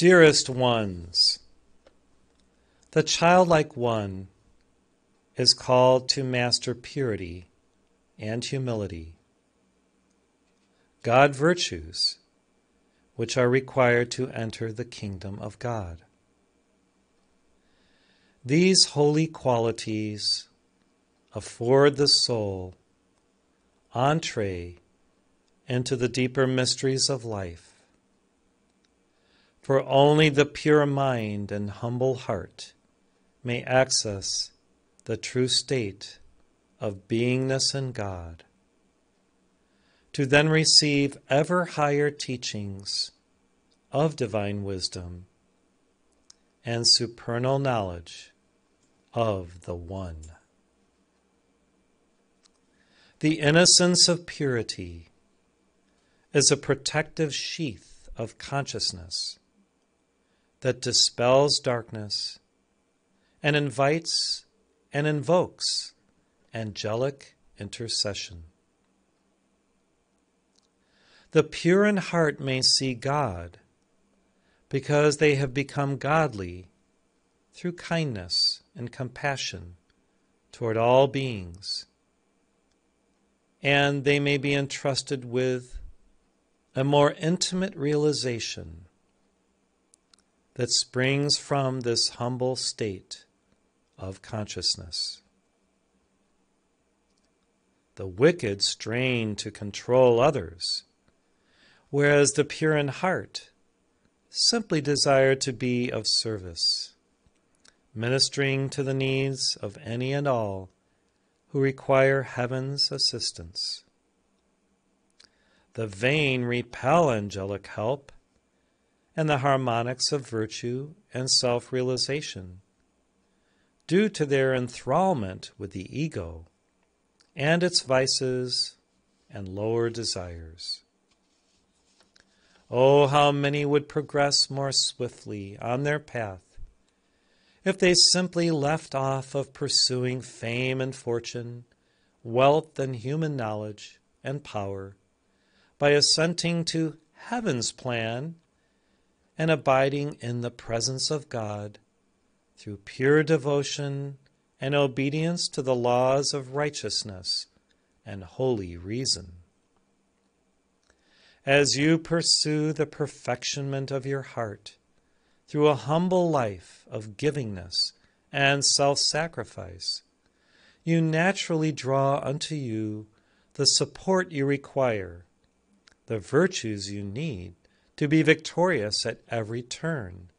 Dearest ones, the childlike one is called to master purity and humility, God virtues which are required to enter the kingdom of God. These holy qualities afford the soul entree into the deeper mysteries of life. For only the pure mind and humble heart may access the true state of beingness in God, to then receive ever higher teachings of divine wisdom and supernal knowledge of the One. The innocence of purity is a protective sheath of consciousness that dispels darkness and invites and invokes angelic intercession. The pure in heart may see God because they have become godly through kindness and compassion toward all beings, and they may be entrusted with a more intimate realization that springs from this humble state of consciousness. The wicked strain to control others, whereas the pure in heart simply desire to be of service, ministering to the needs of any and all who require heaven's assistance. The vain repel angelic help and the harmonics of virtue and self-realization due to their enthrallment with the ego and its vices and lower desires. Oh, how many would progress more swiftly on their path if they simply left off of pursuing fame and fortune, wealth and human knowledge and power, by assenting to heaven's plan and abiding in the presence of God through pure devotion and obedience to the laws of righteousness and holy reason. As you pursue the perfectionment of your heart through a humble life of givingness and self-sacrifice, you naturally draw unto you the support you require, the virtues you need to be victorious at every turn,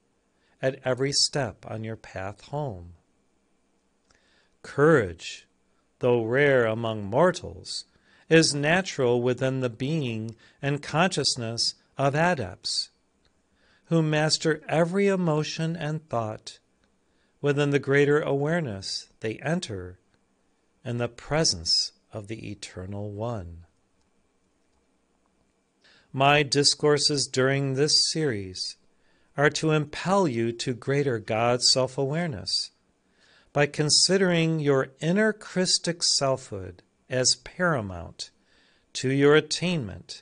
at every step on your path home. Courage, though rare among mortals, is natural within the being and consciousness of adepts, who master every emotion and thought within the greater awareness they enter in the presence of the Eternal One. My discourses during this series are to impel you to greater God self-awareness by considering your inner Christic selfhood as paramount to your attainment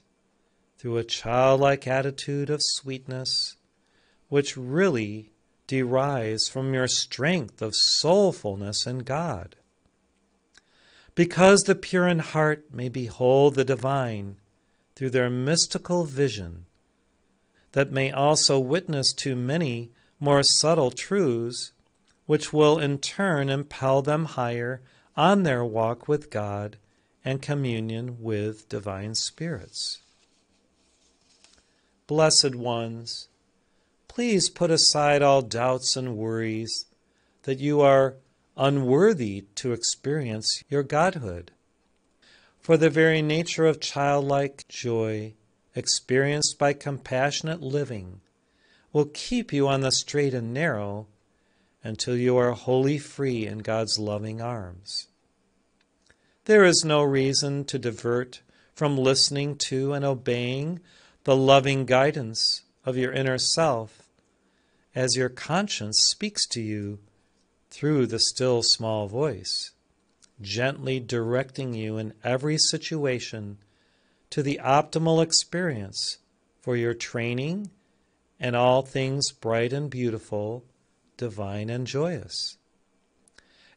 through a childlike attitude of sweetness, which really derives from your strength of soulfulness in God. Because the pure in heart may behold the divine through their mystical vision, that may also witness to many more subtle truths, which will in turn impel them higher on their walk with God and communion with divine spirits. Blessed ones, please put aside all doubts and worries that you are unworthy to experience your Godhood. For the very nature of childlike joy experienced by compassionate living will keep you on the straight and narrow until you are wholly free in God's loving arms. There is no reason to divert from listening to and obeying the loving guidance of your inner self, as your conscience speaks to you through the still small voice, gently directing you in every situation to the optimal experience for your training and all things bright and beautiful, divine and joyous.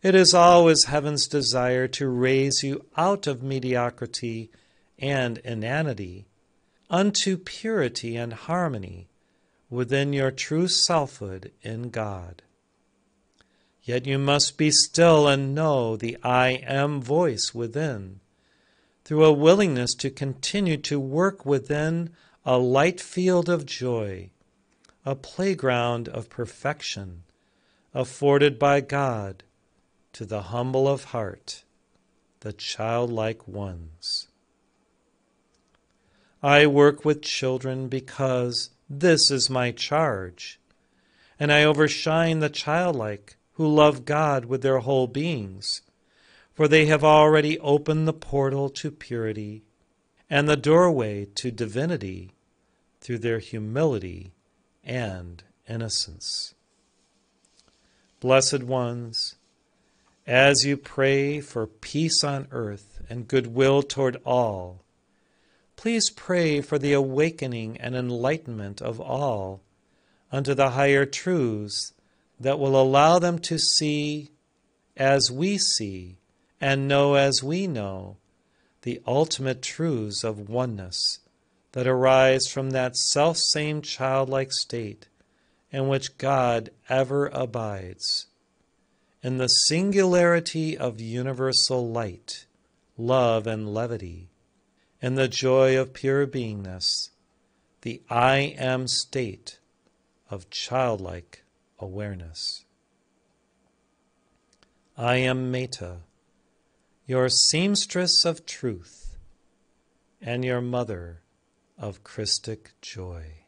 It is always heaven's desire to raise you out of mediocrity and inanity unto purity and harmony within your true selfhood in God. Yet you must be still and know the I Am voice within, through a willingness to continue to work within a light field of joy, a playground of perfection, afforded by God to the humble of heart, the childlike ones. I work with children because this is my charge, and I overshine the childlike who love God with their whole beings, for they have already opened the portal to purity and the doorway to divinity through their humility and innocence. Blessed ones, as you pray for peace on earth and goodwill toward all, please pray for the awakening and enlightenment of all unto the higher truths that will allow them to see as we see and know as we know the ultimate truths of oneness that arise from that self-same childlike state in which God ever abides, in the singularity of universal light, love, and levity, in the joy of pure beingness, the I Am state of childlike awareness. I am Meta, your seamstress of truth, and your mother of Christic joy.